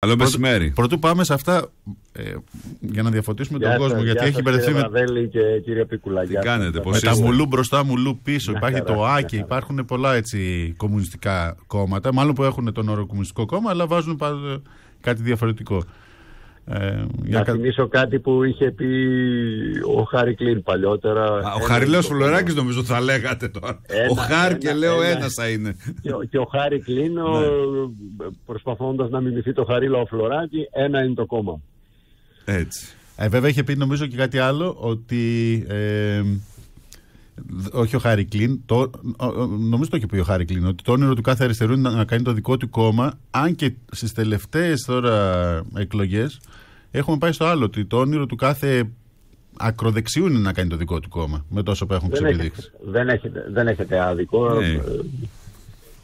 Καλό μεσημέρι. Πρωτού πάμε σε αυτά, για να διαφωτίσουμε τον κόσμο, γιατί έχει μπερδευτεί. Κύριε Δελή και κύριε Πικουλάκη. Τι κάνετε, πώς είστε? Με τα μουλού μπροστά, μουλού πίσω. Υπάρχει το ΆΚΕ, υπάρχουν πολλά έτσι κομμουνιστικά κόμματα. Μάλλον που έχουν τον όρο κομμουνιστικό κόμμα, αλλά βάζουν κάτι διαφορετικό. Να θυμίσω κάτι που είχε πει ο Χάρη Κλίν παλιότερα. Ο Χαρίλαος Φλωράκης νομίζω θα λέγατε τώρα. Ο Χάρη και λέω ένας θα είναι. Και ο Χάρη Κλίν, προσπαθώντας να μιμηθεί το Χαρίλαο Φλωράκη, ένα είναι το κόμμα. Έτσι. Βέβαια είχε πει νομίζω και κάτι άλλο, ότι... όχι ο Χάρη Κλίν, νομίζω το έχει πει ο Χάρη Κλίν, ότι το όνειρο του κάθε αριστερού είναι να κάνει το δικό του κόμμα, αν και στις τελευταίες τώρα εκλογές έχουμε πάει στο άλλο, ότι το όνειρο του κάθε ακροδεξιού είναι να κάνει το δικό του κόμμα, με τόσο που έχουν ξεπηδείξει. Δεν έχετε άδικο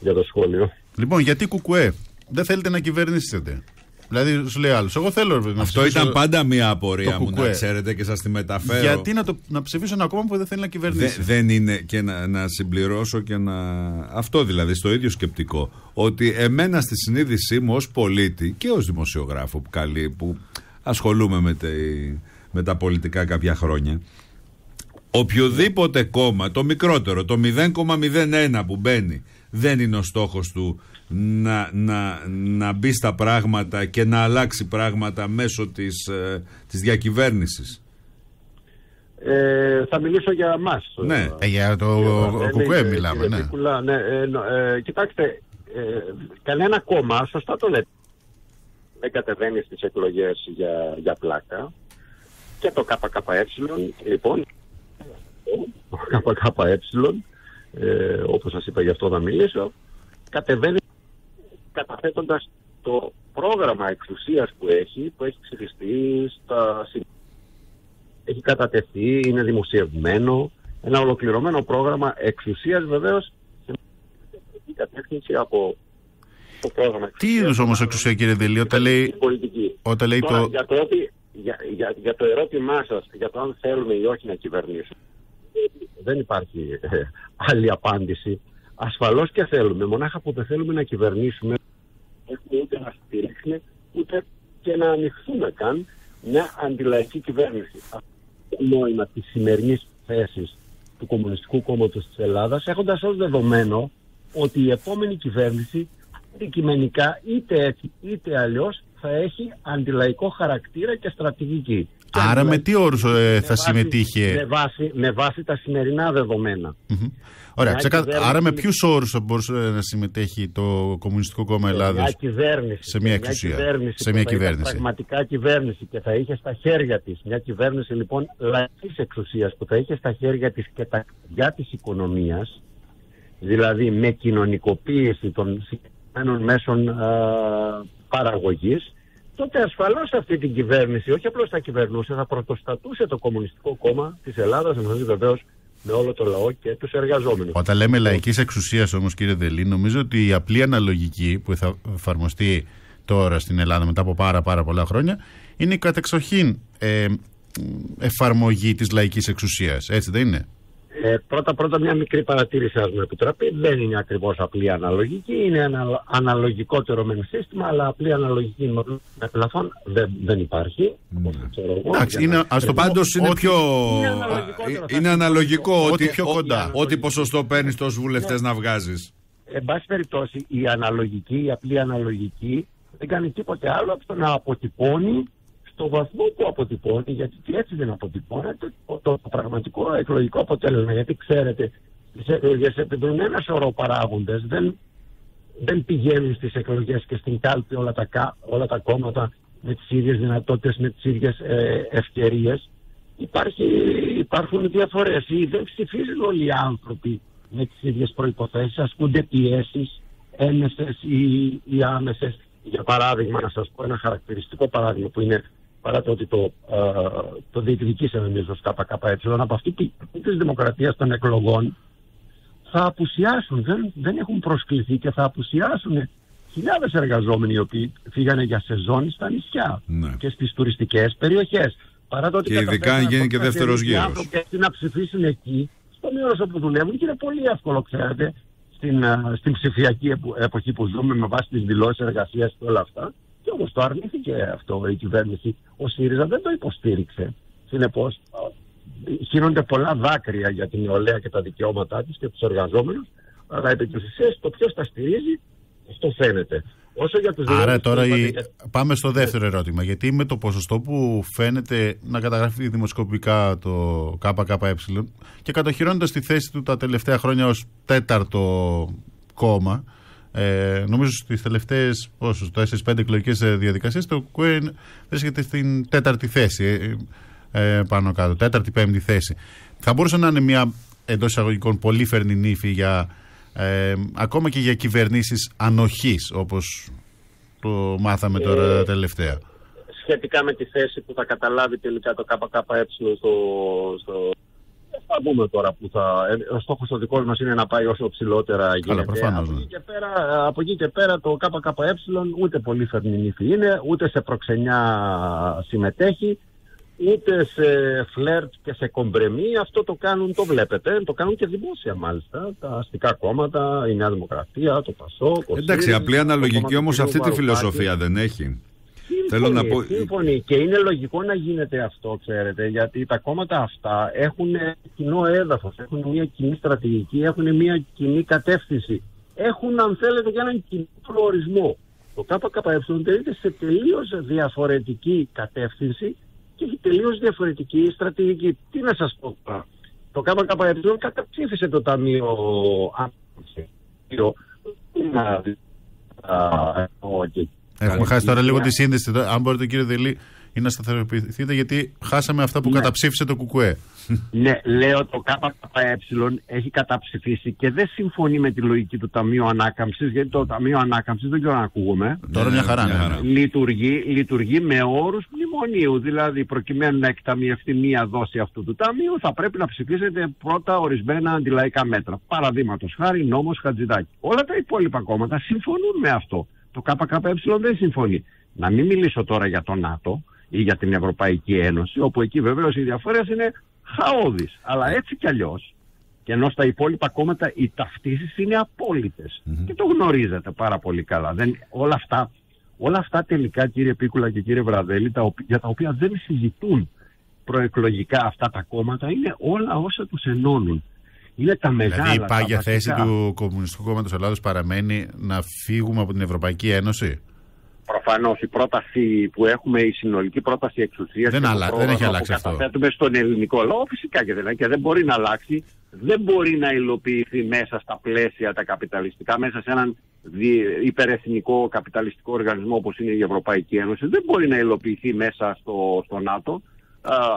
για το σχόλιο. Λοιπόν, γιατί ΚΚΕ δεν θέλετε να κυβερνήσετε? Δηλαδή, σου λέει άλλο. Εγώ θέλω να ψηφίσω. Αυτό ήταν πάντα μια απορία μου, να ξέρετε, και σας τη μεταφέρω. Γιατί να ψηφίσω ένα κόμμα που δεν θέλει να κυβερνήσει? Δεν είναι. Και να συμπληρώσω και να. Αυτό δηλαδή, στο ίδιο σκεπτικό. Ότι εμένα στη συνείδησή μου ως πολίτη και ως δημοσιογράφο που ασχολούμαι με τα πολιτικά κάποια χρόνια, οποιοδήποτε κόμμα, το μικρότερο, το 0,01 που μπαίνει, δεν είναι ο στόχος του να μπει στα πράγματα και να αλλάξει πράγματα μέσω της διακυβέρνησης. Θα μιλήσω για μας. Ναι, για το ΚΚΕ μιλάμε. Ναι. Ναι, κοιτάξτε, κανένα κόμμα, σωστά το λέτε, δεν κατεβαίνει στις εκλογές για πλάκα. Και το ΚΚΕ, λοιπόν, το ΚΚΕ, όπως σας είπα, γι' αυτό θα μιλήσω, κατεβαίνει καταθέτοντας το πρόγραμμα εξουσίας που έχει ψηφιστεί, έχει κατατεθεί, είναι δημοσιευμένο, ένα ολοκληρωμένο πρόγραμμα εξουσίας, βεβαίως σε μια κατεύθυνση από το πρόγραμμα εξουσίας. Τι είδους όμως εξουσία, κύριε Δελή, όταν λέει τώρα, το... Για το ερώτημά σας, για το αν θέλουμε ή όχι να κυβερνήσουμε, δεν υπάρχει άλλη απάντηση. Ασφαλώς και θέλουμε, μονάχα που δεν θέλουμε να κυβερνήσουμε, έχουμε ούτε να στηρίξουμε, ούτε και να ανοιχθούμε καν μια αντιλαϊκή κυβέρνηση. Αυτό είναι το νόημα της σημερινής θέσης του Κομμουνιστικού Κόμματος της Ελλάδας, έχοντας ως δεδομένο ότι η επόμενη κυβέρνηση αντικειμενικά, είτε έτσι είτε αλλιώς, θα έχει αντιλαϊκό χαρακτήρα και στρατηγική. Άρα με τι όρους θα συμμετείχε? Με βάση τα σημερινά δεδομένα. Ωραία, άρα με ποιους όρους θα μπορούσε να συμμετέχει το Κομμουνιστικό Κόμμα Ελλάδας σε μια εξουσία? Σε μια κυβέρνηση. Πραγματικά κυβέρνηση, και θα είχε στα χέρια της. Μια κυβέρνηση λοιπόν λαϊκής εξουσίας που θα είχε στα χέρια της και τα χέρια της οικονομίας, δηλαδή με κοινωνικοποίηση των συγκεκριμένων μέσων παραγωγής, τότε ασφαλώς αυτή την κυβέρνηση, όχι απλώς θα κυβερνούσε, θα πρωτοστατούσε το Κομμουνιστικό Κόμμα της Ελλάδας, μαζί βεβαίως με όλο το λαό και τους εργαζόμενους. Όταν λέμε λαϊκής εξουσίας όμως, κύριε Δελή, νομίζω ότι η απλή αναλογική που θα εφαρμοστεί τώρα στην Ελλάδα μετά από πάρα πολλά χρόνια είναι η κατεξοχήν εφαρμογή της λαϊκής εξουσίας. Έτσι δεν είναι? Πρώτα μια μικρή παρατήρηση, ας μου επιτραπεί, δεν είναι ακριβώς απλή αναλογική, είναι ένα αναλογικότερο μεν σύστημα, αλλά απλή αναλογική με πλαφών δεν υπάρχει. Ας το πάντως είναι πιο... Είναι αναλογικό ότι πιο κοντά, ότι ποσοστό παίρνεις τόσους βουλευτές να βγάζεις. Εν πάση περιπτώσει, η αναλογική, η απλή αναλογική δεν κάνει τίποτε άλλο από το να αποτυπώνει στο βαθμό που αποτυπώνει, γιατί και έτσι δεν αποτυπώνεται το πραγματικό εκλογικό αποτέλεσμα. Γιατί ξέρετε, τις εκλογές επιδρούν ένα σωρό παράγοντες, δεν πηγαίνουν στις εκλογές και στην κάλπη όλα τα κόμματα με τις ίδιες δυνατότητες, με τις ίδιες ευκαιρίες. Υπάρχουν διαφορές, ή δεν ψηφίζουν όλοι οι άνθρωποι με τις ίδιες προϋποθέσεις, ασκούνται πιέσεις έμεσες ή άμεσες. Για παράδειγμα, να σας πω ένα χαρακτηριστικό παράδειγμα που είναι, παρά το ότι το διεκδικήσε εμείς ως ΚΚΕ, από αυτή της δημοκρατίας των εκλογών θα απουσιάσουν, δεν έχουν προσκληθεί και θα απουσιάσουν χιλιάδες εργαζόμενοι οι οποίοι φύγανε για σεζόν στα νησιά και στις τουριστικές περιοχές. Παρά το ότι και ειδικά αν γίνει και δεύτερος γύρος. Έτσι να ψηφίσουν εκεί, στο μέρος όπου δουλεύουν, και είναι πολύ εύκολο, ξέρετε, στην ψηφιακή εποχή που ζούμε, με βάση τις δηλώσεις εργασίας και όλα αυτά, Και όμως το αρνήθηκε αυτό η κυβέρνηση. Ο ΣΥΡΙΖΑ δεν το υποστήριξε. Συνεπώς, χύνονται πολλά δάκρυα για την νεολαία και τα δικαιώματά της και τους εργαζόμενους, αλλά επί της ουσίας το ποιος τα στηρίζει, αυτό φαίνεται. Όσο για τους Άρα τώρα πάμε στο δεύτερο ερώτημα, γιατί με το ποσοστό που φαίνεται να καταγράφει δημοσκοπικά το ΚΚΕ και κατοχυρώνοντας τη θέση του τα τελευταία χρόνια ως τέταρτο κόμμα, νομίζω στις τελευταίες 4-5 εκλογικές διαδικασίες το ΚΚΕ βρίσκεται στην τέταρτη θέση, πάνω κάτω, τέταρτη-πέμπτη θέση. Θα μπορούσε να είναι μια εντός εισαγωγικών πολύ φερνή νύφη για ακόμα και για κυβερνήσεις ανοχής, όπως το μάθαμε τώρα τελευταία. Σχετικά με τη θέση που θα καταλάβει τελικά το ΚΚΕ στο... Θα μπούμε τώρα που θα... Ο στόχος ο δικός μας είναι να πάει όσο ψηλότερα γίνεται. Προφανώς, από, εκεί και πέρα, από εκεί και πέρα το ΚΚΕ ούτε πολύ φερνή νύφη είναι, ούτε σε προξενιά συμμετέχει, ούτε σε φλερτ και σε κομπρεμί. Αυτό το κάνουν, το βλέπετε, το κάνουν και δημόσια μάλιστα. Τα αστικά κόμματα, η Νέα Δημοκρατία, το Πασό, το ΣΥΡΙΖΑ. Εντάξει, απλή αναλογική όμως αυτή τη φιλοσοφία δεν έχει. Σύμφωνοι. Και είναι λογικό να γίνεται αυτό, ξέρετε, γιατί τα κόμματα αυτά έχουν κοινό έδαφος, έχουν μια κοινή στρατηγική, έχουν μια κοινή κατεύθυνση. Έχουν, αν θέλετε, και έναν κοινό προορισμό. Το ΚΚΕ τελείται σε τελείως διαφορετική κατεύθυνση και έχει τελείως διαφορετική στρατηγική. Τι να σας πω τώρα. Το ΚΚΕ καταψήφισε το Ταμείο Ανάκαμψη. Έχουμε χάσει τώρα λίγο τη σύνδεση. Αν μπορείτε, κύριε Δελή, ή να σταθεροποιηθείτε, γιατί χάσαμε αυτά που καταψήφισε το ΚΚΕ. Ναι, λέω το ΚΚΕ έχει καταψηφίσει και δεν συμφωνεί με τη λογική του Ταμείου Ανάκαμψης, γιατί το Ταμείο Ανάκαμψης δεν ξέρω αν ακούγομαι. Τώρα μια χαρά. Λειτουργεί με όρους μνημονίου. Δηλαδή, προκειμένου να εκταμιευτεί μία δόση αυτού του ταμείου, θα πρέπει να ψηφίσετε πρώτα ορισμένα αντιλαϊκά μέτρα. Παραδείγματος χάρη, νόμος Χατζηδάκη. Όλα τα υπόλοιπα κόμματα συμφωνούν με αυτό. Το ΚΚΕ δεν συμφωνεί. Να μην μιλήσω τώρα για το ΝΑΤΟ ή για την Ευρωπαϊκή Ένωση, όπου εκεί βεβαίως οι διαφορές είναι χαώδεις. Αλλά έτσι κι αλλιώς, και ενώ στα υπόλοιπα κόμματα οι ταυτίσεις είναι απόλυτες. Και το γνωρίζετε πάρα πολύ καλά. Όλα αυτά τελικά, κύριε Πίκουλα και κύριε Βραδέλη, για τα οποία δεν συζητούν προεκλογικά αυτά τα κόμματα, είναι όλα όσα τους ενώνουν. Είναι τα μεγάλα, δηλαδή η πάγια θέση του Κομμουνιστικού Κόμματος Ελλάδος παραμένει να φύγουμε από την Ευρωπαϊκή Ένωση. Προφανώς η πρόταση που έχουμε, η συνολική πρόταση εξουσίας δεν έχει αλλάξει αυτό. Καταθέτουμε στον ελληνικό λαό, φυσικά και δεν μπορεί να αλλάξει, δεν μπορεί να υλοποιηθεί μέσα στα πλαίσια τα καπιταλιστικά, μέσα σε έναν υπερεθνικό καπιταλιστικό οργανισμό όπως είναι η Ευρωπαϊκή Ένωση, δεν μπορεί να υλοποιηθεί μέσα στο ΝΑΤΟ.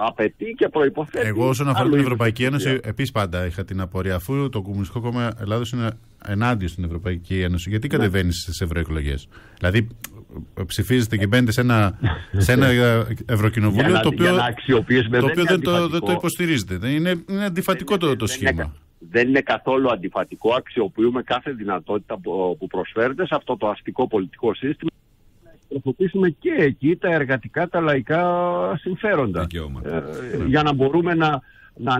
Απαιτεί και προϋποθέτει. Εγώ, όσον αφορά την Ευρωπαϊκή Ένωση, επίσης πάντα είχα την απορία, αφού το Κομμουνιστικό Κόμμα Ελλάδος είναι ενάντια στην Ευρωπαϊκή Ένωση, γιατί κατεβαίνει στις ευρωεκλογές? Δηλαδή, ψηφίζετε και μπαίνετε σε ένα Ευρωκοινοβούλιο το οποίο δεν το υποστηρίζετε. Είναι αντιφατικό το σχήμα. Δεν είναι καθόλου αντιφατικό. Αξιοποιούμε κάθε δυνατότητα που προσφέρεται σε αυτό το αστικό πολιτικό σύστημα. Προφωτίσουμε και εκεί τα εργατικά, τα λαϊκά συμφέροντα. Για να μπορούμε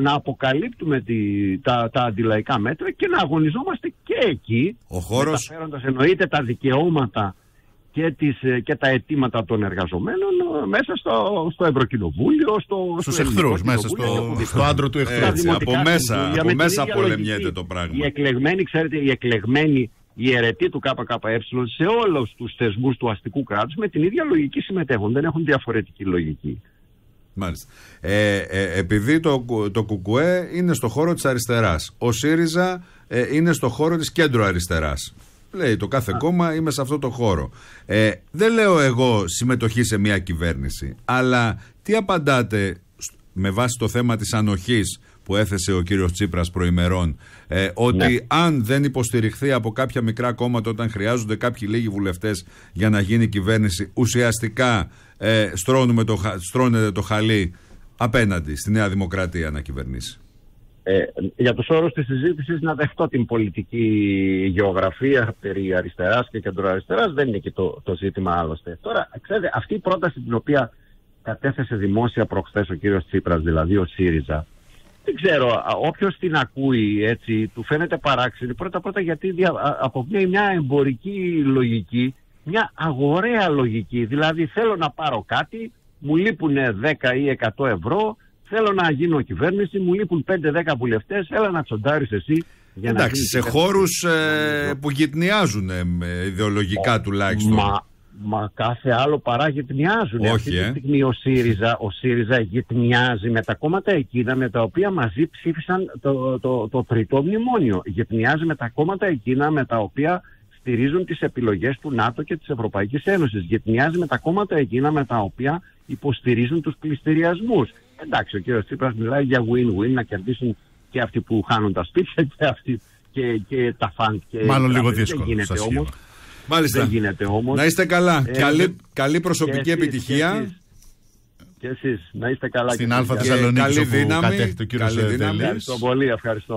να αποκαλύπτουμε τα αντιλαϊκά μέτρα και να αγωνιζόμαστε και εκεί. Μεταφέροντας εννοείται τα δικαιώματα και τα αιτήματα των εργαζομένων μέσα στο Ευρωκοινοβούλιο, στους εχθρούς, μέσα στο άντρο του εχθρού. Από μέσα πολεμιέται το πράγμα. Οι εκλεγμένοι, οι αιρετοί του ΚΚΕ σε όλους τους θεσμούς του αστικού κράτους με την ίδια λογική συμμετέχουν. Δεν έχουν διαφορετική λογική. Μάλιστα. Επειδή το ΚΚΕ είναι στο χώρο της αριστεράς, ο ΣΥΡΙΖΑ είναι στο χώρο της κέντρο αριστεράς. Λέει το κάθε κόμμα είμαι σε αυτό το χώρο. Δεν λέω εγώ συμμετοχή σε μια κυβέρνηση, αλλά τι απαντάτε με βάση το θέμα της ανοχής που έθεσε ο κύριος Τσίπρας προημερών, ότι αν δεν υποστηριχθεί από κάποια μικρά κόμματα όταν χρειάζονται κάποιοι λίγοι βουλευτές για να γίνει κυβέρνηση, ουσιαστικά στρώνεται το χαλί απέναντι στη Νέα Δημοκρατία να κυβερνήσει. Για τους όρους της συζήτησης να δεχτώ την πολιτική γεωγραφία περί αριστεράς και κεντροαριστεράς, δεν είναι και το ζήτημα άλλωστε. Τώρα, ξέρετε, αυτή η πρόταση την οποία κατέθεσε δημόσια προχθές ο κύριος Τσίπρας, δηλαδή ο ΣΥΡΙΖΑ, δεν ξέρω, όποιος την ακούει έτσι, του φαίνεται παράξενη. Πρώτα γιατί από μια εμπορική λογική μια αγοραία λογική. Δηλαδή θέλω να πάρω κάτι, μου λείπουν 10 ή 100 ευρώ, θέλω να γίνω κυβέρνηση, μου λείπουν 5-10 βουλευτές, έλα να τσοντάρεις εσύ. Για εντάξει, να σε χώρους που γυτνιάζουν ιδεολογικά τουλάχιστον. Μα κάθε άλλο παρά γυτνιάζουν. Όχι, αυτή τη στιγμή ο ΣΥΡΙΖΑ γυτνιάζει με τα κόμματα εκείνα με τα οποία μαζί ψήφισαν το τρίτο μνημόνιο. Γυτνιάζει με τα κόμματα εκείνα με τα οποία στηρίζουν τις επιλογές του ΝΑΤΟ και της Ευρωπαϊκής Ένωσης. Γυτνιάζει με τα κόμματα εκείνα με τα οποία υποστηρίζουν τους πληστηριασμούς. Εντάξει, ο κύριος Τσίπρας μιλάει για win-win, να κερδίσουν και αυτοί που χάνουν τα σπίτια και, αυτοί, και τα φαντ. Μάλλον λίγο δύσκολο. Μάλιστα. Δεν γίνεται όμως. Να είστε καλά. Καλή προσωπική και εσείς, επιτυχία. Και εσείς να είστε καλά. Στην Αλφα Θεσσαλονίκη. Καλή δύναμη. Καλή δύναμη. Ευχαριστώ πολύ. Ευχαριστώ.